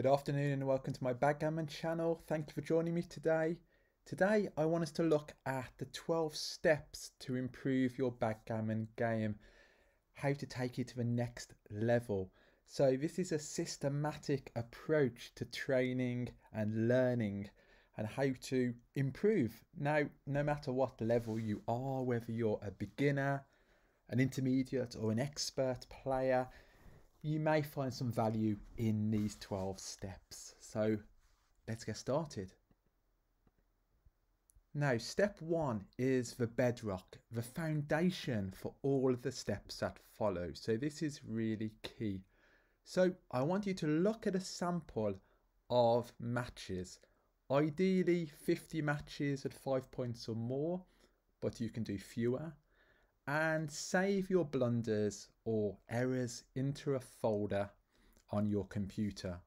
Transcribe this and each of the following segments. Good afternoon and welcome to my Backgammon channel. Thank you for joining me today. Today I want us to look at the 12 steps to improve your Backgammon game. How to take it to the next level. So this is a systematic approach to training and learning and how to improve. Now, no matter what level you are, whether you're a beginner, an intermediate or an expert player, you may find some value in these 12 steps. So let's get started. Now, step one is the bedrock, the foundation for all of the steps that follow. So this is really key. So I want you to look at a sample of matches, ideally 50 matches at 5 points or more, but you can do fewer. And save your blunders or errors into a folder on your computer.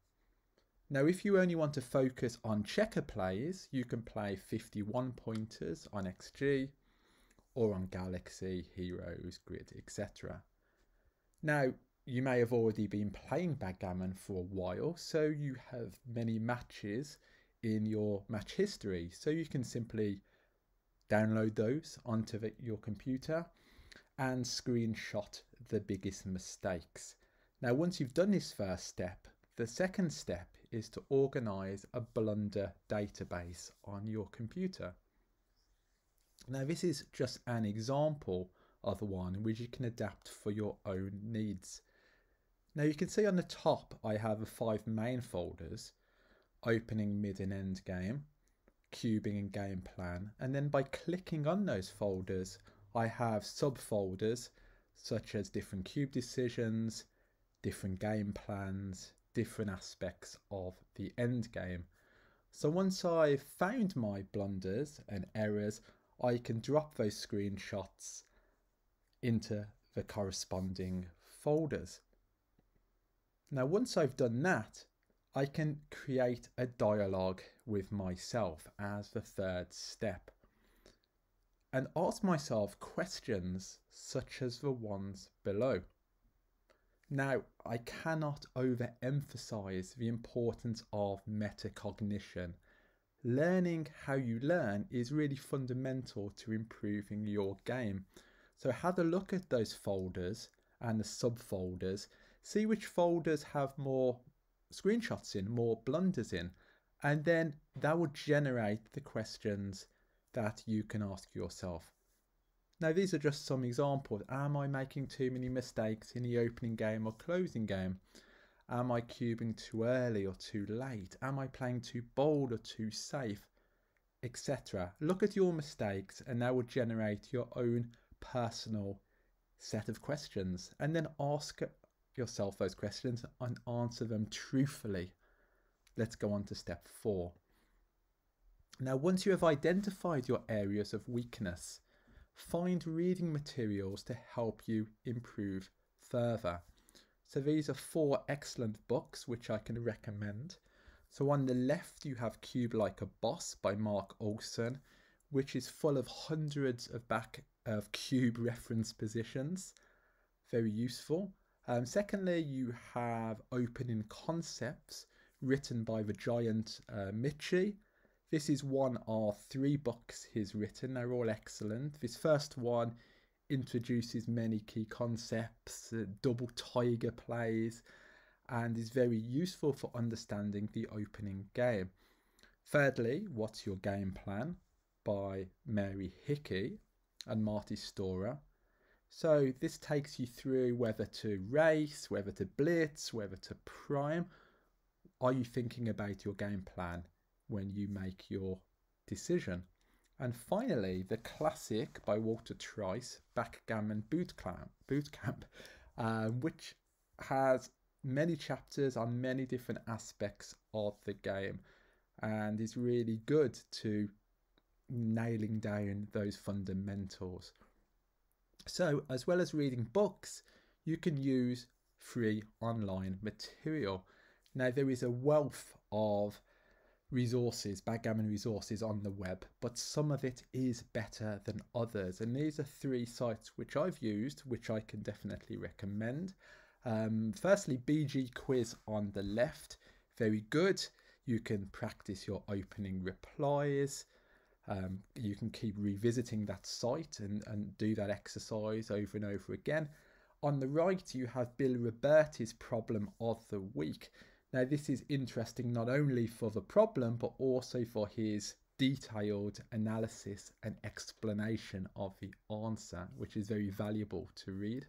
Now, if you only want to focus on checker plays, you can play 51 pointers on XG or on Galaxy, Heroes, Grid, etc. Now, you may have already been playing Backgammon for a while, so you have many matches in your match history, so you can simply download those onto your computer and screenshot the biggest mistakes. Now, once you've done this first step, the second step is to organize a blunder database on your computer. Now, this is just an example of one which you can adapt for your own needs. Now, you can see on the top I have 5 main folders: opening, mid and end game, cubing and game plan, and then by clicking on those folders I have subfolders such as different cube decisions, different game plans, different aspects of the end game. So once I've found my blunders and errors, I can drop those screenshots into the corresponding folders. Now, once I've done that, I can create a dialogue with myself as the third step and ask myself questions such as the ones below. Now, I cannot overemphasize the importance of metacognition. Learning how you learn is really fundamental to improving your game. So have a look at those folders and the subfolders, see which folders have more screenshots in, more blunders in, and then that will generate the questions that you can ask yourself. Now, these are just some examples. Am I making too many mistakes in the opening game or closing game? Am I cubing too early or too late? Am I playing too bold or too safe, etc. Look at your mistakes and that will generate your own personal set of questions, and then ask yourself those questions and answer them truthfully. Let's go on to step 4. Now, once you have identified your areas of weakness, find reading materials to help you improve further. So these are 4 excellent books which I can recommend. So on the left you have Cube Like a Boss by Marc Olsen, which is full of hundreds of cube reference positions, very useful. Secondly, you have Opening Concepts, written by the giant Mochy. This is one of 3 books he's written. They're all excellent. This first one introduces many key concepts, double tiger plays, and is very useful for understanding the opening game. Thirdly, What's Your Game Plan by Mary Hickey and Marty Storer. So this takes you through whether to race, whether to blitz, whether to prime. Are you thinking about your game plan when you make your decision? And finally, the classic by Walter Trice, Backgammon Bootcamp, which has many chapters on many different aspects of the game and is really good to nailing down those fundamentals. So, as well as reading books, you can use free online material. Now, there is a wealth of resources, backgammon resources on the web, but some of it is better than others. And these are 3 sites which I've used, which I can definitely recommend. Firstly, BG Quiz on the left. Very good. You can practice your opening replies. You can keep revisiting that site and do that exercise over and over again. On the right, you have Bill Roberti's problem of the week. Now, this is interesting not only for the problem, but also for his detailed analysis and explanation of the answer, which is very valuable to read.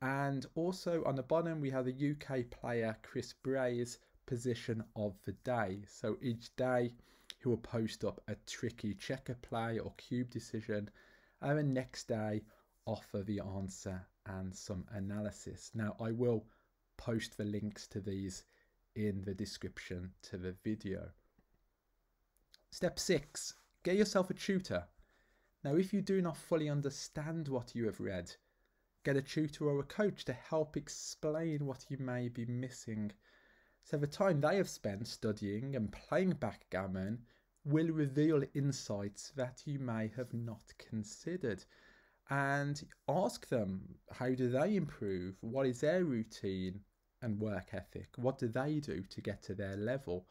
And also on the bottom, we have the UK player Chris Bray's position of the day. So each day, he will post up a tricky checker play or cube decision, and the next day offer the answer and some analysis. Now, I will post the links to these in the description to the video. Step 6, get yourself a tutor. Now, if you do not fully understand what you have read, get a tutor or a coach to help explain what you may be missing. So the time they have spent studying and playing backgammon will reveal insights that you may have not considered. And ask them, how do they improve? What is their routine and work ethic? What do they do to get to their level?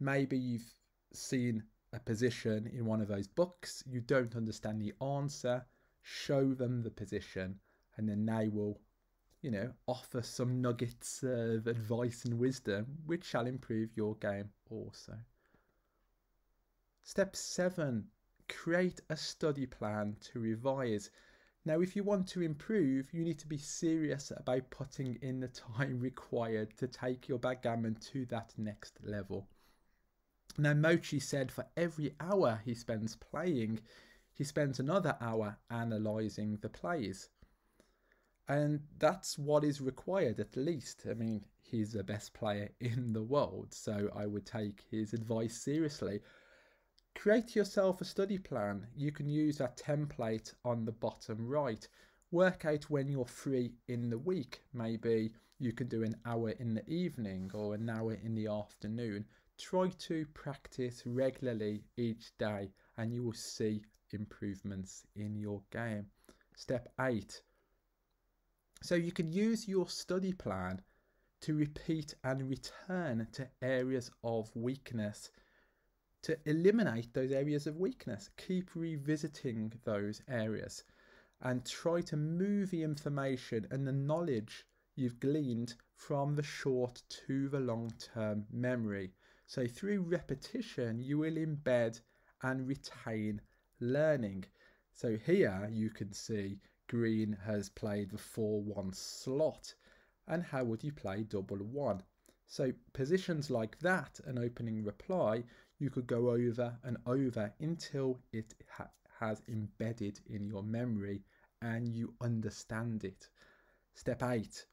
Maybe you've seen a position in one of those books, you don't understand the answer, show them the position, and then they will, you know, offer some nuggets of advice and wisdom, which shall improve your game also. Step 7, create a study plan to revise. Now, if you want to improve, you need to be serious about putting in the time required to take your backgammon to that next level. Now, Mochy said for every hour he spends playing, he spends another hour analysing the plays. And that's what is required, at least. I mean, he's the best player in the world, so I would take his advice seriously. Create yourself a study plan. You can use that template on the bottom right. Work out when you're free in the week. Maybe you can do an hour in the evening or an hour in the afternoon. Try to practice regularly each day and you will see improvements in your game. Step 8. So you can use your study plan to repeat and return to areas of weakness, to eliminate those areas of weakness. Keep revisiting those areas and try to move the information and the knowledge you've gleaned from the short to the long-term memory. So through repetition, you will embed and retain learning. So here you can see Green has played the 4-1 slot, and how would you play double one? So positions like that, an opening reply, you could go over and over until it has embedded in your memory and you understand it. Step 8,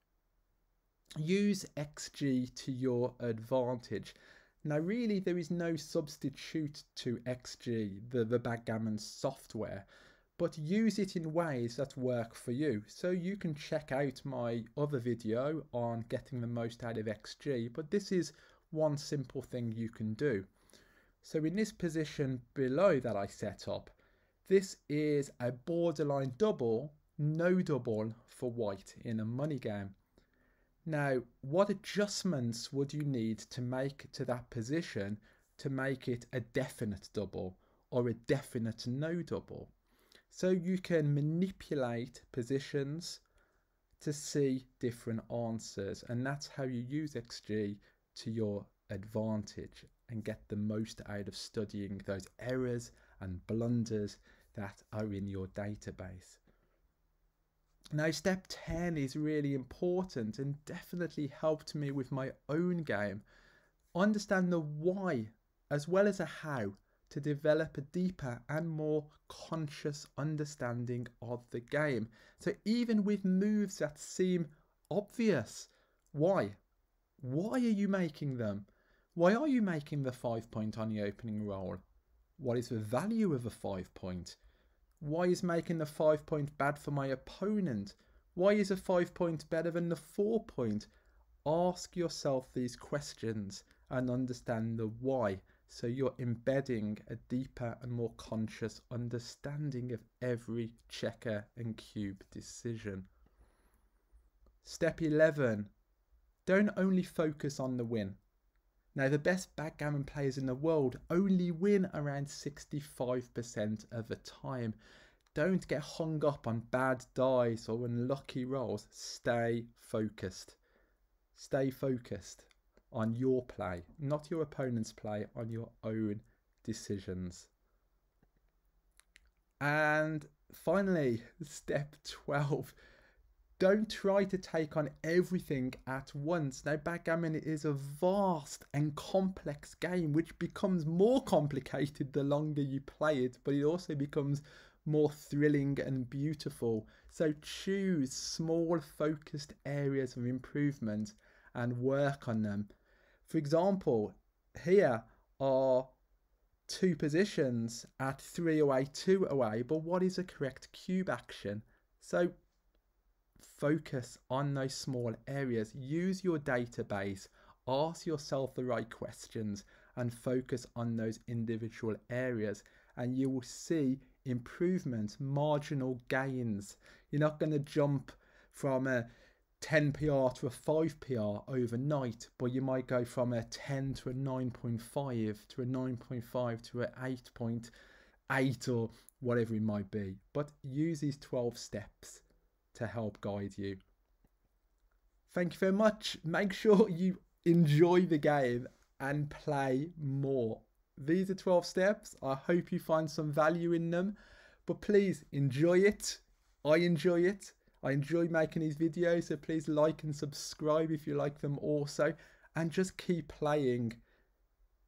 use XG to your advantage. Now really there is no substitute to XG, the backgammon software, but use it in ways that work for you. So you can check out my other video on getting the most out of XG, but this is one simple thing you can do. So in this position below that I set up, this is a borderline double, no double for white in a money game. Now, what adjustments would you need to make to that position to make it a definite double or a definite no double? So you can manipulate positions to see different answers, and that's how you use XG to your advantage and get the most out of studying those errors and blunders that are in your database. Now, step 10 is really important and definitely helped me with my own game. Understand the why as well as the how, to develop a deeper and more conscious understanding of the game. So even with moves that seem obvious, why? Why are you making them? Why are you making the 5-point on the opening roll? What is the value of a 5-point? Why is making the 5-point bad for my opponent? Why is a 5-point better than the 4-point? Ask yourself these questions and understand the why. So you're embedding a deeper and more conscious understanding of every checker and cube decision. Step 11, don't only focus on the win. Now, the best backgammon players in the world only win around 65% of the time. Don't get hung up on bad dice or unlucky rolls. Stay focused. Stay focused on your play, not your opponent's play, on your own decisions. And finally, step 12. Don't try to take on everything at once. Now, backgammon is a vast and complex game which becomes more complicated the longer you play it, but it also becomes more thrilling and beautiful. So choose small focused areas of improvement and work on them. For example, here are two positions at 3 away, 2 away, but what is the correct cube action? So focus on those small areas, use your database, ask yourself the right questions and focus on those individual areas, and you will see improvements, marginal gains. You're not going to jump from a 10 PR to a 5 PR overnight, but you might go from a 10 to a 9.5 to a 9.5 to an 8.8 or whatever it might be. But use these 12 steps to help guide you. Thank you very much. Make sure you enjoy the game and play more. These are 12 steps. I hope you find some value in them, but please enjoy it. I enjoy it. I enjoy making these videos, so please like and subscribe if you like them also, and just keep playing.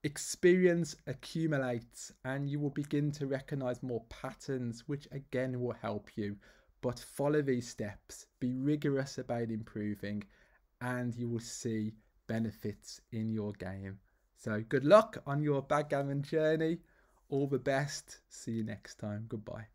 Experience accumulates and you will begin to recognize more patterns, which again will help you. But follow these steps, be rigorous about improving, and you will see benefits in your game. So good luck on your backgammon journey. All the best. See you next time. Goodbye.